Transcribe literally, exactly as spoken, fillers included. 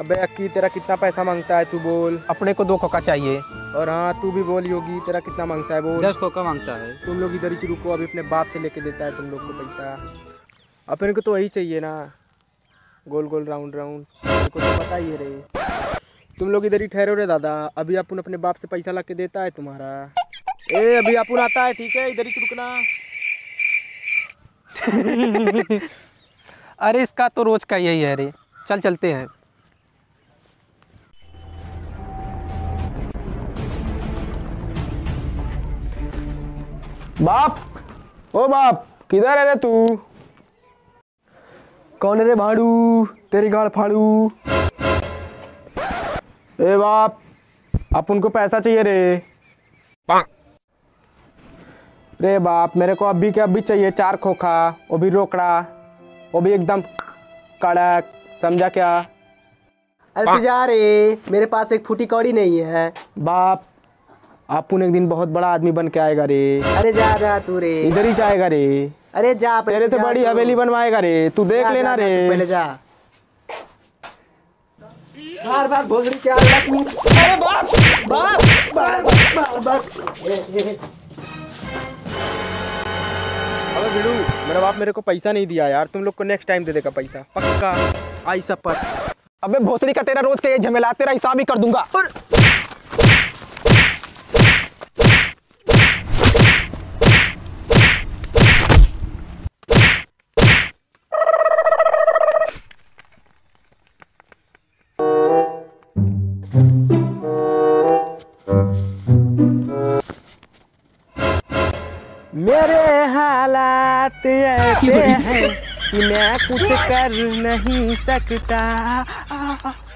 अबे अक्की तेरा कितना पैसा मांगता है तू बोल। अपने को दो कोका चाहिए। और हाँ तू भी बोल योगी तेरा कितना मांगता है बोल। दस कोका मांगता है। तुम लोग इधर ही रुको, अभी अपने बाप से लेके देता है तुम लोग को पैसा। अपने को तो वही चाहिए ना, गोल गोल राउंड राउंड, को तो पता ही रहे। तुम लोग इधर ही ठहरो रे दादा, अभी अपन अपने बाप से पैसा ला के देता है तुम्हारा। ए अभी अपन आता है, ठीक है इधर ही रुकना। अरे इसका तो रोज का यही है रे, चल चलते हैं। बाप ओ बाप किधर है रे तू? कौन है रे भाड़ू, तेरी गाल फाड़ू। ए बाप अपन को पैसा चाहिए रे। रे बाप मेरे को अभी के अभी चाहिए चार खोखा, वो भी रोकड़ा, वो भी एकदम कड़क, समझा क्या? अरे जा रे, मेरे पास एक फूटी कौड़ी नहीं है। बाप आपुन एक दिन बहुत बड़ा आदमी बन के आएगा रे। अरे जा जा तू रे, इधर ही जाएगा रे। अरे जा तेरे से बड़ी हवेली बनवाएगा रे, तू देख लेना रे। पहले जा बार बार भोसड़ी क्या लगा तू। अरे बाप बाप बार बार बाप। अबे बिडू मेरा बाप मेरे को पैसा नहीं दिया यार, तुम लोग को नेक्स्ट टाइम दे देगा पैसा पक्का, आई सब पर। अबे भोसड़ी का तेरा रोज का ये झमेला, तेरा हिसाब ही कर दूंगा। मेरे हालात ऐसे हैं कि मैं कुछ कर नहीं सकता।